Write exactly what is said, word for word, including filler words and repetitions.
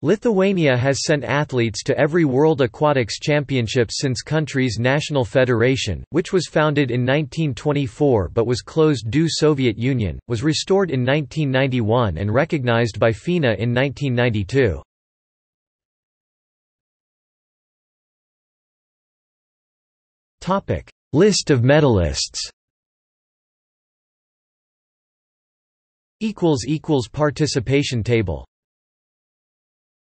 Lithuania has sent athletes to every World Aquatics Championships since country's national federation, which was founded in nineteen twenty-four but was closed due to Soviet Union, was restored in nineteen ninety-one and recognized by FINA in nineteen ninety-two. Topic: List of medalists. Equals equals participation table.